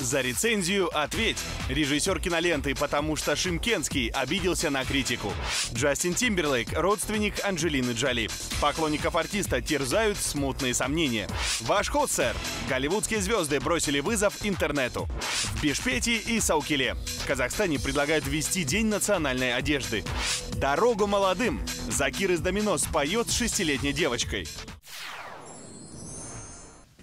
За рецензию ответь. Режиссер киноленты «Потому что шымкентский» обиделся на критику. Джастин Тимберлейк – родственник Анджелины Джоли. Поклонников артиста терзают смутные сомнения. Ваш ход, сэр. Голливудские звезды бросили вызов интернету. В Бишкеке и Саукеле. В Казахстане предлагают ввести День национальной одежды. Дорогу молодым. Закир из Домино споет с 6-летней девочкой.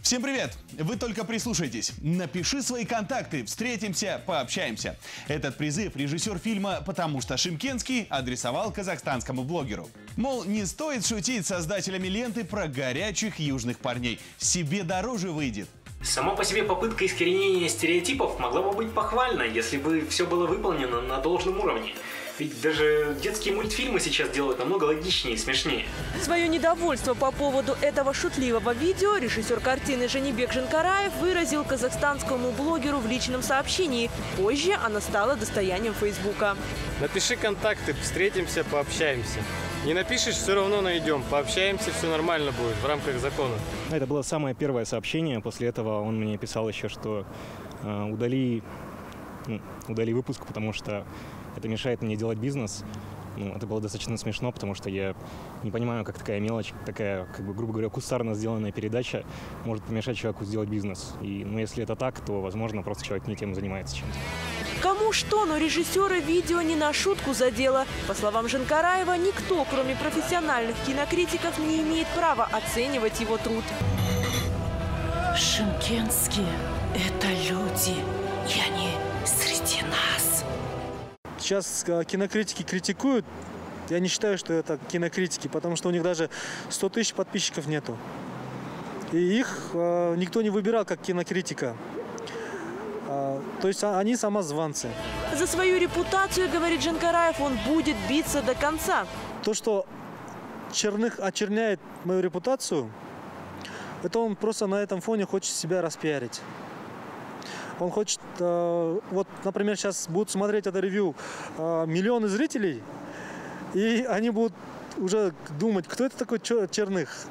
Всем привет! Вы только прислушайтесь. Напиши свои контакты, встретимся, пообщаемся. Этот призыв режиссер фильма «Потому что шымкентский» адресовал казахстанскому блогеру. Мол, не стоит шутить с создателями ленты про горячих южных парней. Себе дороже выйдет. Сама по себе попытка искоренения стереотипов могла бы быть похвальна, если бы все было выполнено на должном уровне. Ведь даже детские мультфильмы сейчас делают намного логичнее и смешнее. Свое недовольство по поводу этого шутливого видео режиссер картины Женибек Жанкараев выразил казахстанскому блогеру в личном сообщении. Позже она стала достоянием Фейсбука. Напиши контакты, встретимся, пообщаемся. Не напишешь, все равно найдем. Пообщаемся, все нормально будет в рамках закона. Это было самое первое сообщение. После этого он мне писал еще, что удали выпуск, потому что это мешает мне делать бизнес. Ну, это было достаточно смешно, потому что я не понимаю, как такая мелочь, такая, как бы, грубо говоря, кустарно сделанная передача может помешать человеку сделать бизнес. И, ну, если это так, то, возможно, просто человек не тем занимается чем-то. Кому что, но режиссера видео не на шутку задело. По словам Жанкараева, никто, кроме профессиональных кинокритиков, не имеет права оценивать его труд. Шымкентские – это люди, и они среди нас. Сейчас кинокритики критикуют. Я не считаю, что это кинокритики, потому что у них даже 100 тысяч подписчиков нету. И их никто не выбирал как кинокритика. То есть они самозванцы. За свою репутацию, говорит Жанкараев, он будет биться до конца. То, что Черных очерняет мою репутацию, это он просто на этом фоне хочет себя распиарить. Он хочет, вот, например, сейчас будут смотреть это ревью миллионы зрителей, и они будут уже думать, кто это такой Черных,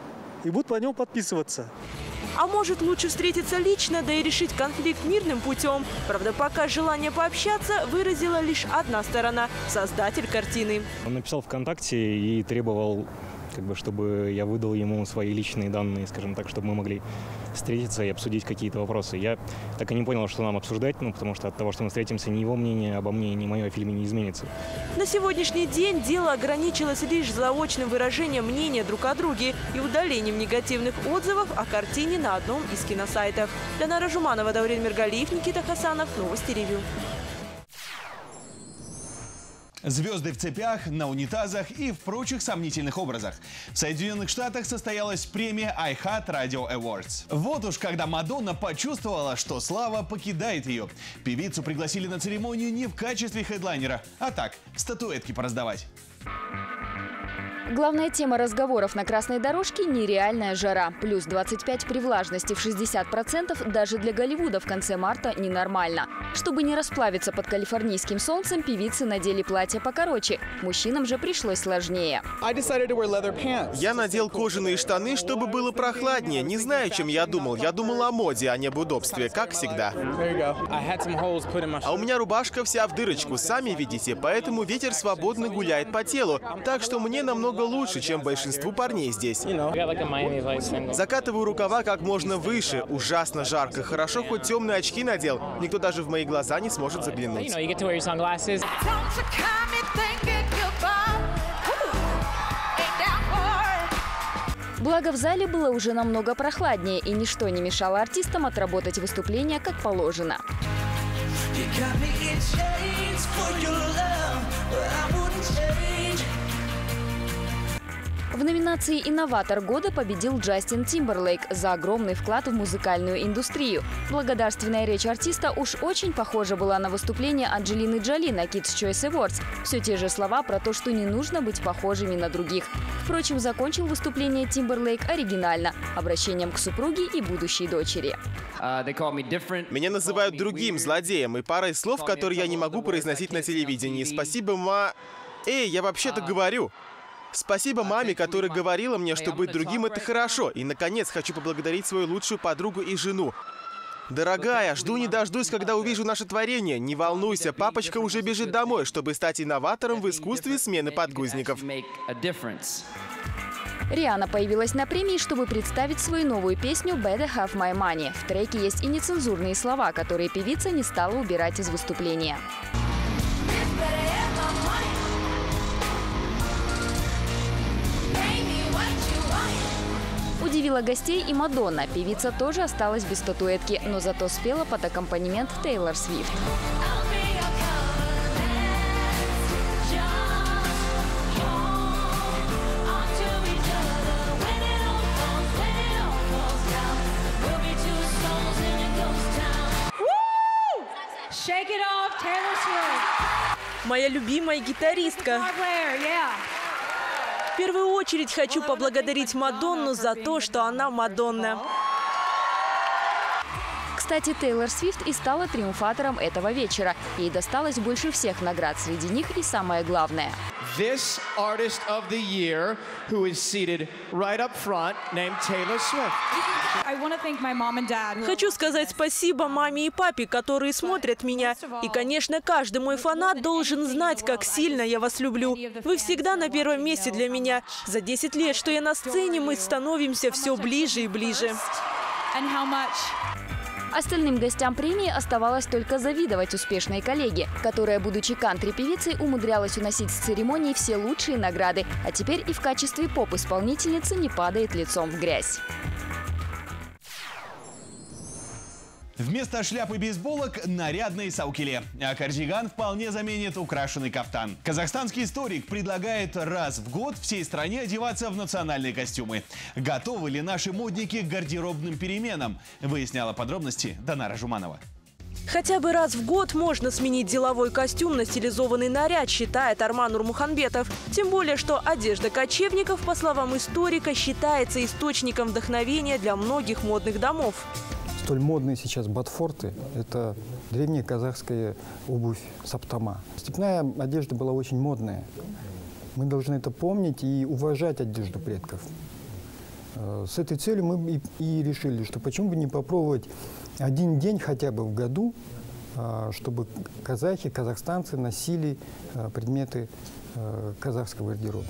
и будут по нему подписываться. А может, лучше встретиться лично, да и решить конфликт мирным путем. Правда, пока желание пообщаться выразила лишь одна сторона – создатель картины. Он написал ВКонтакте и требовал, как бы, чтобы я выдал ему свои личные данные, скажем так, чтобы мы могли встретиться и обсудить какие-то вопросы. Я так и не понял, что нам обсуждать, ну, потому что от того, что мы встретимся, ни его мнение обо мне, ни мое о фильме не изменится. На сегодняшний день дело ограничилось лишь заочным выражением мнения друг о друге и удалением негативных отзывов о картине на одном из киносайтов. Ленара Жуманова, Даурен Мергалиев, Никита Хасанов. Новости ревью. Звезды в цепях, на унитазах и в прочих сомнительных образах. В Соединенных Штатах состоялась премия iHeart Radio Awards. Вот уж когда Мадонна почувствовала, что слава покидает ее. Певицу пригласили на церемонию не в качестве хедлайнера, а так, статуэтки пораздавать. Главная тема разговоров на красной дорожке – нереальная жара. Плюс 25 при влажности в 60% даже для Голливуда в конце марта ненормально. Чтобы не расплавиться под калифорнийским солнцем, певицы надели платья покороче. Мужчинам же пришлось сложнее. Я надел кожаные штаны, чтобы было прохладнее. Не знаю, чем я думал. Я думал о моде, а не об удобстве, как всегда. А у меня рубашка вся в дырочку, сами видите. Поэтому ветер свободно гуляет по телу. Так что мне намного лучше, чем большинству парней здесь. Закатываю рукава как можно выше. Ужасно жарко. Хорошо, хоть темные очки надел. Никто даже в мои глаза не сможет заглянуть. Благо, в зале было уже намного прохладнее, и ничто не мешало артистам отработать выступление как положено. В номинации «Инноватор года» победил Джастин Тимберлейк за огромный вклад в музыкальную индустрию. Благодарственная речь артиста уж очень похожа была на выступление Анджелины Джоли на Kids Choice Awards. Все те же слова про то, что не нужно быть похожими на других. Впрочем, закончил выступление Тимберлейк оригинально – обращением к супруге и будущей дочери. Меня называют другим, злодеем, и парой слов, которые я не могу произносить на телевидении. Спасибо, ма... Эй, я вообще-то говорю! Спасибо маме, которая говорила мне, что быть другим – это хорошо. И, наконец, хочу поблагодарить свою лучшую подругу и жену. Дорогая, жду не дождусь, когда увижу наше творение. Не волнуйся, папочка уже бежит домой, чтобы стать инноватором в искусстве смены подгузников. Риана появилась на премии, чтобы представить свою новую песню «Better Have My Money». В треке есть и нецензурные слова, которые певица не стала убирать из выступления. Удивила гостей и Мадонна. Певица тоже осталась без статуэтки, но зато спела под аккомпанемент Тейлор Свифт. Моя любимая гитаристка. В первую очередь хочу поблагодарить Мадонну за то, что она Мадонна. Кстати, Тейлор Свифт и стала триумфатором этого вечера. Ей досталось больше всех наград, среди них и самое главное. This artist of the year, who is seated right up front, named Taylor Swift. I want to thank my mom and dad. Хочу сказать спасибо маме и папе, которые смотрят меня. И, конечно, каждый мой фанат должен знать, как сильно я вас люблю. Вы всегда на первом месте для меня. За 10 лет, что я на сцене, мы становимся все ближе и ближе. Остальным гостям премии оставалось только завидовать успешной коллеге, которая, будучи кантри-певицей, умудрялась уносить с церемонии все лучшие награды, а теперь и в качестве поп-исполнительницы не падает лицом в грязь. Вместо шляп и бейсболок – нарядные саукеле, а кардиган вполне заменит украшенный кафтан. Казахстанский историк предлагает раз в год всей стране одеваться в национальные костюмы. Готовы ли наши модники к гардеробным переменам? Выясняла подробности Данара Жуманова. Хотя бы раз в год можно сменить деловой костюм на стилизованный наряд, считает Арман Нурмуханбетов. Тем более, что одежда кочевников, по словам историка, считается источником вдохновения для многих модных домов. Столь модные сейчас ботфорты – это древняя казахская обувь саптама. Степная одежда была очень модная. Мы должны это помнить и уважать одежду предков. С этой целью мы и решили, что почему бы не попробовать один день хотя бы в году, чтобы казахи, казахстанцы носили предметы казахского гардероба.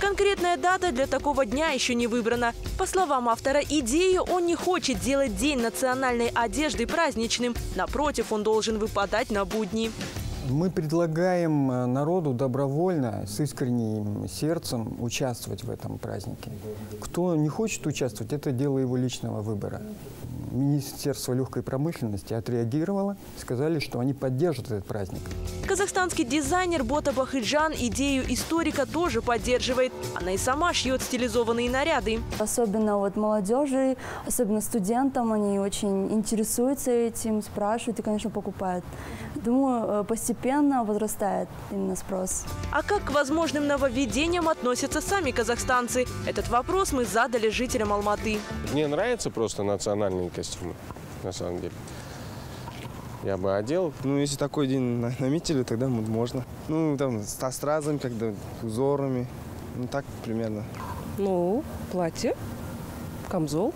Конкретная дата для такого дня еще не выбрана. По словам автора идеи, он не хочет делать День национальной одежды праздничным. Напротив, он должен выпадать на будни. Мы предлагаем народу добровольно, с искренним сердцем участвовать в этом празднике. Кто не хочет участвовать, это дело его личного выбора. Министерство легкой промышленности отреагировало, сказали, что они поддержат этот праздник. Казахстанский дизайнер Бота Бахиджан идею историка тоже поддерживает. Она и сама шьет стилизованные наряды. Особенно вот молодежи, особенно студентам, они очень интересуются этим, спрашивают и, конечно, покупают. Думаю, постепенно возрастает именно спрос. А как к возможным нововведениям относятся сами казахстанцы? Этот вопрос мы задали жителям Алматы. Мне нравятся просто национальные костюмы, на самом деле. Я бы одел. Ну, если такой день наметили, тогда можно. Ну, там, с стразами, когда узорами. Ну, так примерно. Ну, платье, камзол.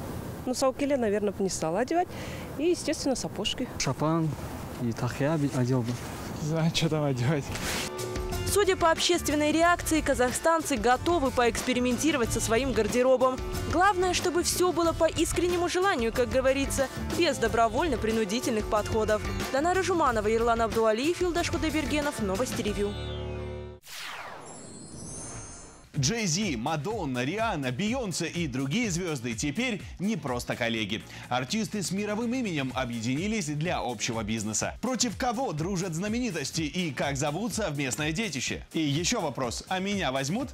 Ну, саукеле, наверное, бы не стала одевать. И, естественно, сапожки. Шапан. И так я одел бы. Не знаю, что там одевать. Судя по общественной реакции, казахстанцы готовы поэкспериментировать со своим гардеробом. Главное, чтобы все было по искреннему желанию, как говорится, без добровольно-принудительных подходов. Данара Жуманова, Ерлан Абдуалиев, Юлдаш Кудайбергенов. Новости ревью. Джей Зи, Мадонна, Риана, Бейонсе и другие звезды теперь не просто коллеги. Артисты с мировым именем объединились для общего бизнеса. Против кого дружат знаменитости и как зовут совместное детище? И еще вопрос, а меня возьмут?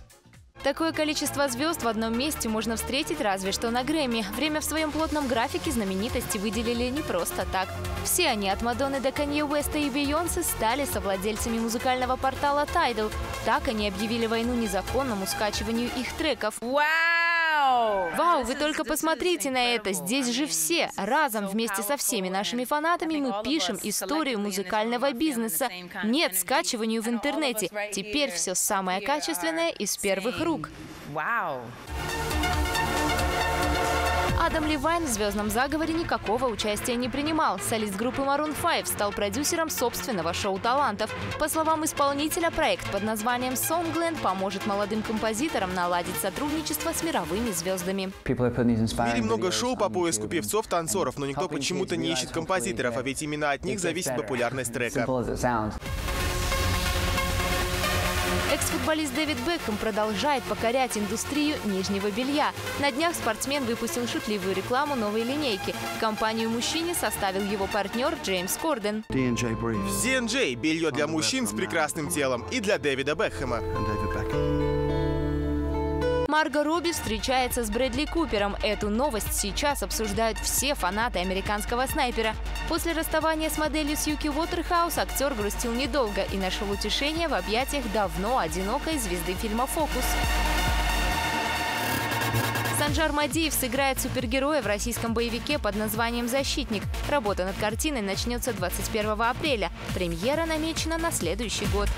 Такое количество звезд в одном месте можно встретить разве что на Грэмми. Время в своем плотном графике знаменитости выделили не просто так. Все они, от Мадонны до Канье Уэста и Бейонсе, стали совладельцами музыкального портала Tidal. Так они объявили войну незаконному скачиванию их треков. Вау, вы только посмотрите на это. Здесь же все. Разом вместе со всеми нашими фанатами мы пишем историю музыкального бизнеса. Нет скачиванию в интернете. Теперь все самое качественное из первых рук. Вау! Адам Левайн в «Звездном заговоре» никакого участия не принимал. Солист группы Maroon 5 стал продюсером собственного шоу талантов. По словам исполнителя, проект под названием Songland поможет молодым композиторам наладить сотрудничество с мировыми звездами. В мире много шоу по поиску певцов, танцоров, но никто почему-то не ищет композиторов, а ведь именно от них зависит популярность трека. Экс-футболист Дэвид Бэкхэм продолжает покорять индустрию нижнего белья. На днях спортсмен выпустил шутливую рекламу новой линейки. Компанию мужчине составил его партнер Джеймс Корден. D&J – белье для мужчин с прекрасным телом и для Дэвида Бэкхэма. Марго Робби встречается с Брэдли Купером. Эту новость сейчас обсуждают все фанаты американского снайпера. После расставания с моделью Сьюки Уотерхаус актер грустил недолго и нашел утешение в объятиях давно одинокой звезды фильма «Фокус». Санжар Мадиев сыграет супергероя в российском боевике под названием «Защитник». Работа над картиной начнется 21 апреля. Премьера намечена на следующий год.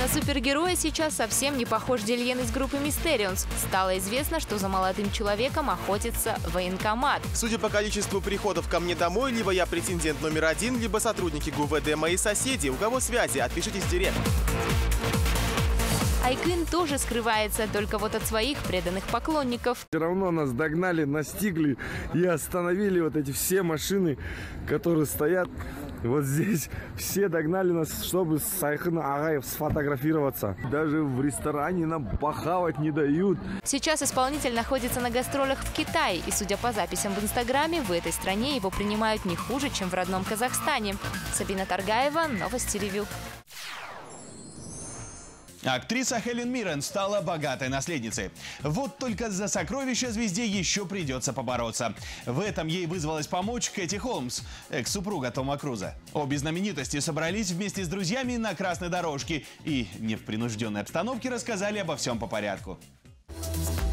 На супергероя сейчас совсем не похож Дильен из группы «Мистерионс». Стало известно, что за молодым человеком охотится военкомат. Судя по количеству приходов ко мне домой, либо я претендент номер один, либо сотрудники ГУВД мои соседи. У кого связи? Отпишитесь в директ. Айкын тоже скрывается, только вот от своих преданных поклонников. Все равно нас догнали, настигли и остановили вот эти все машины, которые стоят вот здесь. Все догнали нас, чтобы с Сайханой Агаевой сфотографироваться. Даже в ресторане нам похавать не дают. Сейчас исполнитель находится на гастролях в Китае. И, судя по записям в Инстаграме, в этой стране его принимают не хуже, чем в родном Казахстане. Сабина Таргаева, новости ревью. Актриса Хелен Миррен стала богатой наследницей. Вот только за сокровища звезде еще придется побороться. В этом ей вызвалась помочь Кэти Холмс, экс-супруга Тома Круза. Обе знаменитости собрались вместе с друзьями на красной дорожке и не в принужденной обстановке рассказали обо всем по порядку.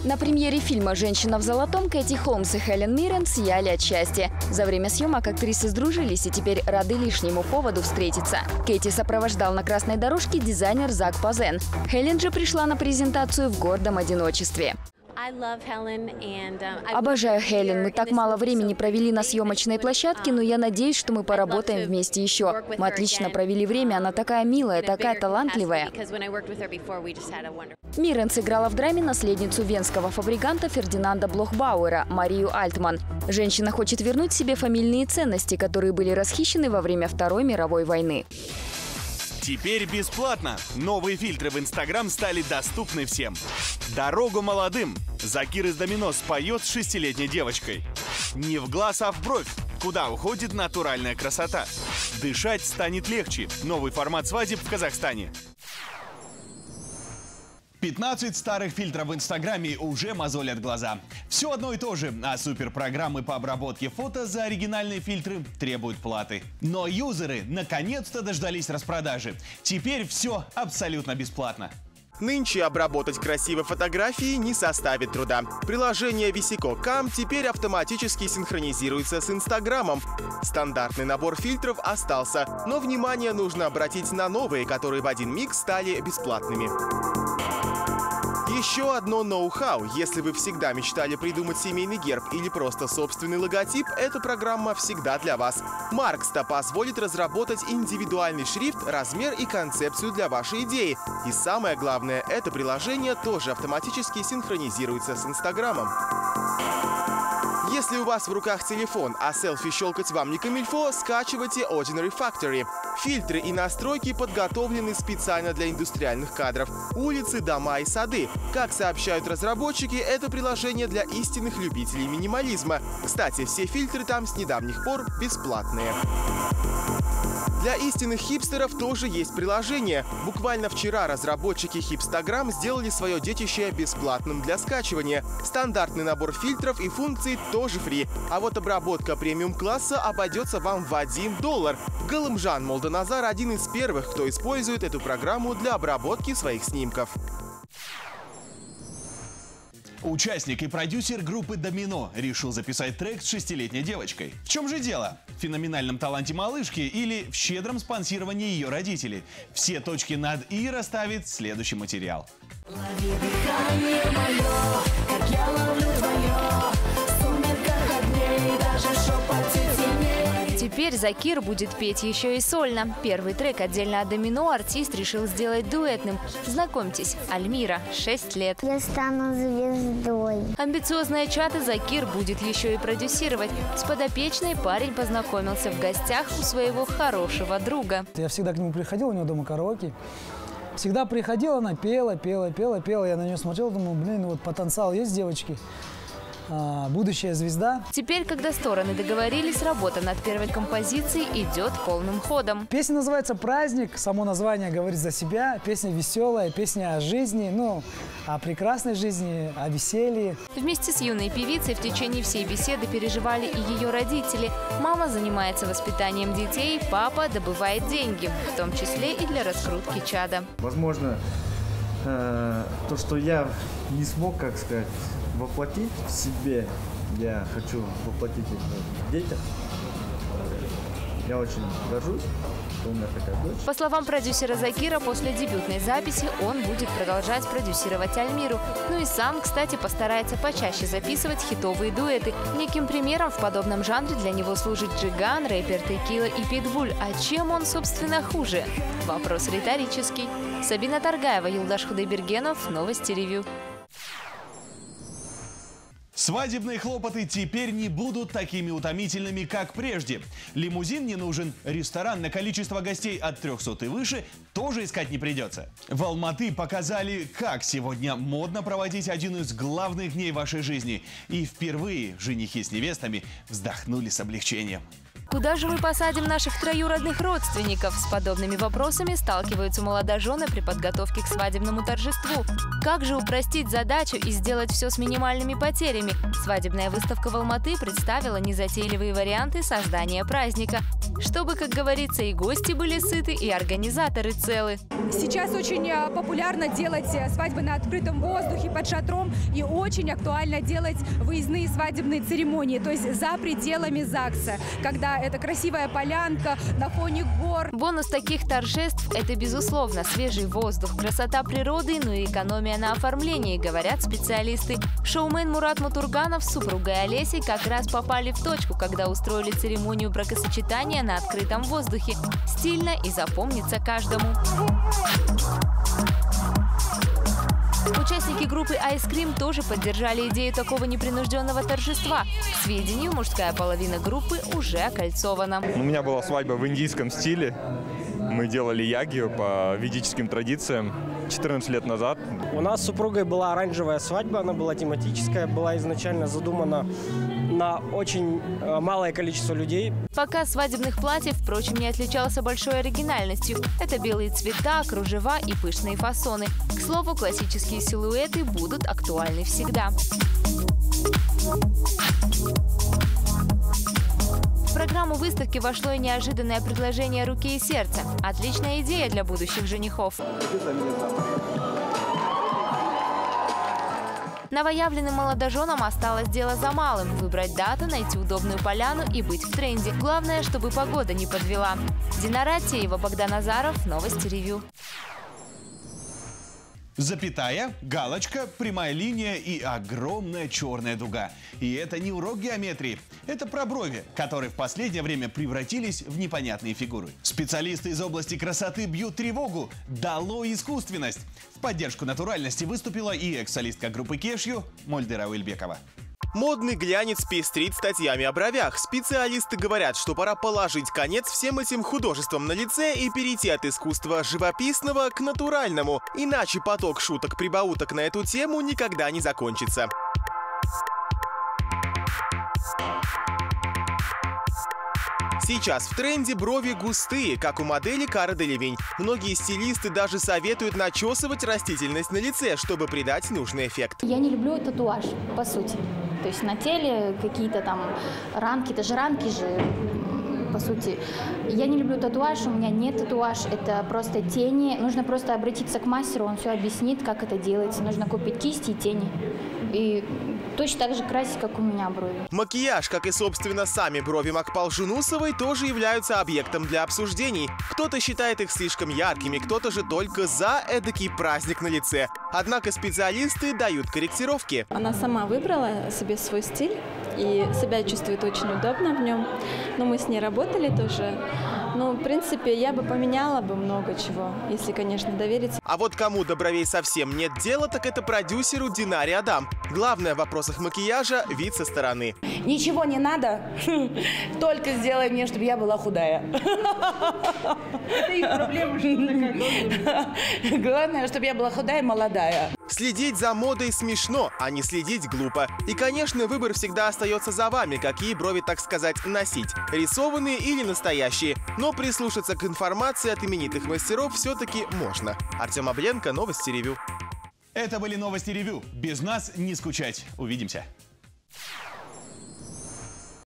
На премьере фильма «Женщина в золотом» Кэти Холмс и Хелен Миррен сияли от счастья. За время съемок актрисы сдружились и теперь рады лишнему поводу встретиться. Кэти сопровождал на красной дорожке дизайнер Зак Пазен. Хелен же пришла на презентацию в гордом одиночестве. Обожаю Хелен. Мы так мало времени провели на съемочной площадке, но я надеюсь, что мы поработаем вместе еще. Мы отлично провели время, она такая милая, такая талантливая. Миррен сыграла в драме наследницу венского фабриканта Фердинанда Блохбауэра, Марию Альтман. Женщина хочет вернуть себе фамильные ценности, которые были расхищены во время Второй мировой войны. Теперь бесплатно. Новые фильтры в Инстаграм стали доступны всем. «Дорогу молодым» Закир из «Домино» споет с 6-летней девочкой. «Не в глаз, а в бровь», куда уходит натуральная красота. «Дышать станет легче» – новый формат свадеб в Казахстане. 15 старых фильтров в Инстаграме уже мозолят глаза. Все одно и то же, а суперпрограммы по обработке фото за оригинальные фильтры требуют платы. Но юзеры наконец-то дождались распродажи. Теперь все абсолютно бесплатно. Нынче обработать красивые фотографии не составит труда. Приложение VSICO.Cam теперь автоматически синхронизируется с Инстаграмом. Стандартный набор фильтров остался, но внимание нужно обратить на новые, которые в один миг стали бесплатными. Еще одно ноу-хау. Если вы всегда мечтали придумать семейный герб или просто собственный логотип, эта программа всегда для вас. Marksta позволит разработать индивидуальный шрифт, размер и концепцию для вашей идеи. И самое главное, это приложение тоже автоматически синхронизируется с Инстаграмом. Если у вас в руках телефон, а селфи щелкать вам не камильфо, скачивайте Ordinary Factory. Фильтры и настройки подготовлены специально для индустриальных кадров. Улицы, дома и сады. Как сообщают разработчики, это приложение для истинных любителей минимализма. Кстати, все фильтры там с недавних пор бесплатные. Для истинных хипстеров тоже есть приложение. Буквально вчера разработчики «Хипстаграм» сделали свое детище бесплатным для скачивания. Стандартный набор фильтров и функций тоже фри. А вот обработка премиум-класса обойдется вам в $1. Голымжан Молда один из первых, кто использует эту программу для обработки своих снимков. Участник и продюсер группы «Домино» решил записать трек с 6-летней девочкой. В чем же дело? В феноменальном таланте малышки или в щедром спонсировании ее родителей? Все точки над «и» расставит следующий материал. Лови дыхание моё, как я Теперь Закир будет петь еще и сольно. Первый трек отдельно от Домино артист решил сделать дуэтным. Знакомьтесь, Альмира, 6 лет. Я стану звездой. Амбициозная чата Закир будет еще и продюсировать. С подопечной парень познакомился в гостях у своего хорошего друга. Я всегда к нему приходил, у него дома караоке. Всегда приходила, она пела. Я на нее смотрел, думал, блин, вот потенциал есть, девочки. Будущая звезда. Теперь, когда стороны договорились, работа над первой композицией идет полным ходом. Песня называется «Праздник». Само название говорит за себя. Песня веселая, песня о жизни, ну, о прекрасной жизни, о веселье. Вместе с юной певицей в течение всей беседы переживали и ее родители. Мама занимается воспитанием детей, папа добывает деньги, в том числе и для раскрутки чада. Возможно, то, что я не смог, как сказать, воплотить в себе, я хочу воплотить это в детях. Я очень горжусь, что у меня такая дочь. По словам продюсера Закира, после дебютной записи он будет продолжать продюсировать Альмиру. Ну и сам, кстати, постарается почаще записывать хитовые дуэты. Неким примером в подобном жанре для него служит Джиган, рэпер Текила и Питбуль. А чем он, собственно, хуже? Вопрос риторический. Сабина Таргаева, Юлдаш Худайбергенов, новости ревью. Свадебные хлопоты теперь не будут такими утомительными, как прежде. Лимузин не нужен, ресторан на количество гостей от 300 и выше тоже искать не придется. В Алматы показали, как сегодня модно проводить один из главных дней вашей жизни. И впервые женихи с невестами вздохнули с облегчением. Куда же мы посадим наших троюродных родственников? С подобными вопросами сталкиваются молодожены при подготовке к свадебному торжеству. Как же упростить задачу и сделать все с минимальными потерями? Свадебная выставка в Алматы представила незатейливые варианты создания праздника, чтобы, как говорится, и гости были сыты, и организаторы целы. Сейчас очень популярно делать свадьбы на открытом воздухе, под шатром, и очень актуально делать выездные свадебные церемонии, то есть за пределами ЗАГСа, когда это красивая полянка на фоне гор. Бонус таких торжеств – это, безусловно, свежий воздух, красота природы, ну и экономия на оформлении, говорят специалисты. Шоумен Мурат Матурганов с супругой Олесей как раз попали в точку, когда устроили церемонию бракосочетания на открытом воздухе. Стильно и запомнится каждому. Участники группы Ice Cream тоже поддержали идею такого непринужденного торжества. К сведению, мужская половина группы уже окольцована. У меня была свадьба в индийском стиле. Мы делали ягью по ведическим традициям 14 лет назад. У нас с супругой была оранжевая свадьба, она была тематическая, была изначально задумана на очень малое количество людей. Пока свадебных платьев, впрочем, не отличался большой оригинальностью. Это белые цвета, кружева и пышные фасоны. К слову, классические силуэты будут актуальны всегда. В программу выставки вошло и неожиданное предложение руки и сердца. Отличная идея для будущих женихов. Новоявленным молодоженам осталось дело за малым – выбрать дату, найти удобную поляну и быть в тренде. Главное, чтобы погода не подвела. Динара Теева, Богдан Азаров, новости ревью. Запятая, галочка, прямая линия и огромная черная дуга. И это не урок геометрии. Это про брови, которые в последнее время превратились в непонятные фигуры. Специалисты из области красоты бьют тревогу. Дало искусственность. В поддержку натуральности выступила и экс-солистка группы Кешью Мольдера Уильбекова. Модный глянец пестрит статьями о бровях. Специалисты говорят, что пора положить конец всем этим художествам на лице и перейти от искусства живописного к натуральному. Иначе поток шуток-прибауток на эту тему никогда не закончится. Сейчас в тренде брови густые, как у модели Кары Делевинь. Многие стилисты даже советуют начесывать растительность на лице, чтобы придать нужный эффект. Я не люблю татуаж, по сути. То есть на теле какие-то там ранки, это же ранки же, по сути. Я не люблю татуаж, у меня нет татуаж, это просто тени. Нужно просто обратиться к мастеру, он все объяснит, как это делается. Нужно купить кисти и тени. И точно так же красить, как у меня брови. Макияж, как и, собственно, сами брови Макпал Жунусовой, тоже являются объектом для обсуждений. Кто-то считает их слишком яркими, кто-то же только за эдакий праздник на лице. Однако специалисты дают корректировки. Она сама выбрала себе свой стиль и себя чувствует очень удобно в нем. Но мы с ней работали тоже. Ну, в принципе, я бы поменяла бы много чего, если, конечно, довериться. А вот кому до бровей совсем нет дела, так это продюсеру Динаре Адам. Главное в вопросах макияжа – вид со стороны. Ничего не надо, только сделай мне, чтобы я была худая. Это их проблема, что главное, чтобы я была худая и молодая. Следить за модой смешно, а не следить глупо. И, конечно, выбор всегда остается за вами, какие брови, так сказать, носить. Рисованные или настоящие. Но прислушаться к информации от именитых мастеров все-таки можно. Артем Обленко, новости ревю. Это были новости ревю. Без нас не скучать. Увидимся.